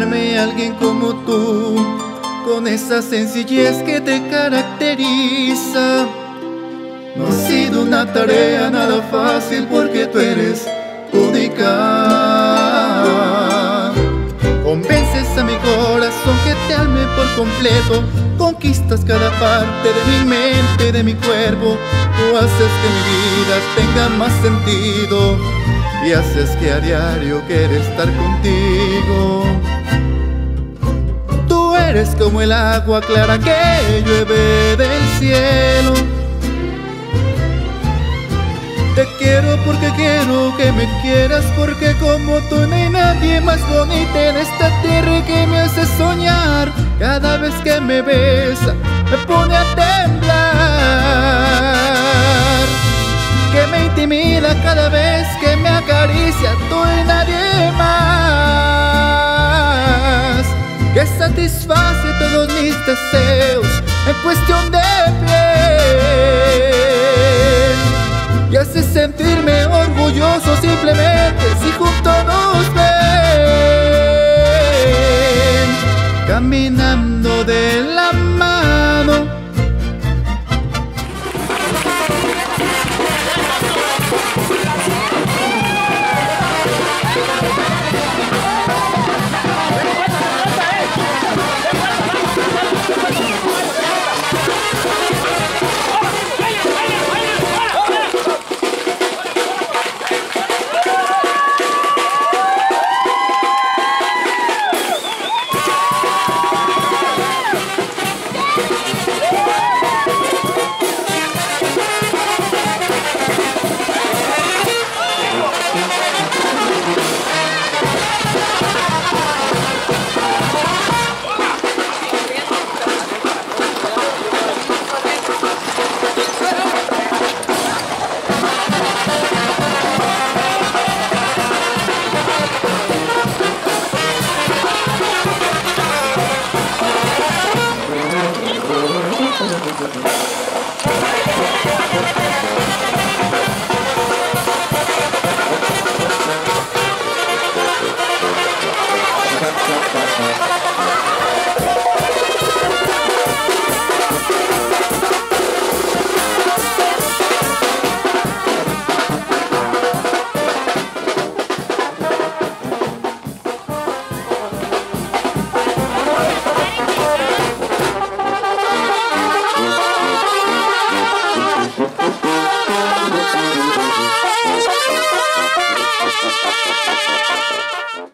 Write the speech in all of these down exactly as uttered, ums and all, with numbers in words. darme alguien como tú, con esa sencillez que te caracteriza. No ha sido una tarea nada fácil porque tú eres única. Convences a mi corazón que te ame por completo, conquistas cada parte de mi mente y de mi cuerpo. Tú haces que mi vida tenga más sentido y haces que a diario quiera estar contigo. Tú eres como el agua clara que llueve del cielo. Te quiero porque quiero que me quieras, porque como tú no hay nadie más bonita en esta tierra que me hace soñar. Cada vez que me besa me pone a temblar, que me intimida cada vez que me acaricia. Tú y nadie más, que satisface todos mis deseos en cuestión de piel. Y hace sentirme orgulloso simplemente si juntos nos ven caminando de la mano.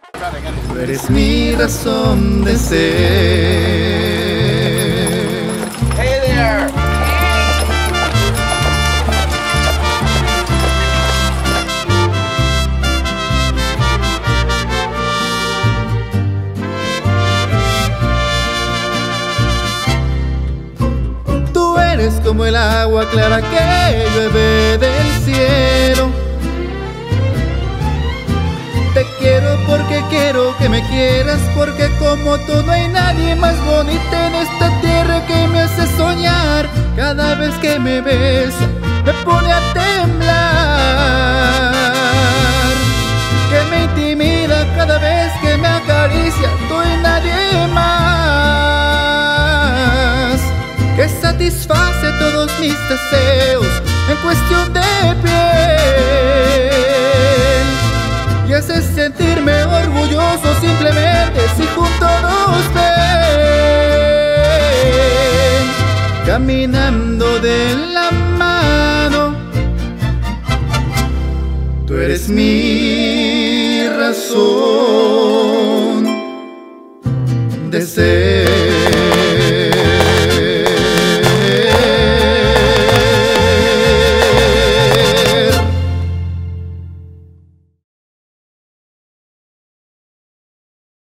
Eres mi razón de ser. Hey there. Tú eres como el agua clara que llueve del cielo. Porque quiero que me quieras, porque como tú no hay nadie más bonita en esta tierra que me hace soñar. Cada vez que me besa me pone a temblar, que me intimida cada vez que me acaricia. Tú y nadie más, que satisface todos mis deseos en cuestión de piel. Y hace sentirme orgulloso simplemente si juntos nos ven caminando de la mano. Tú eres mi razón de ser.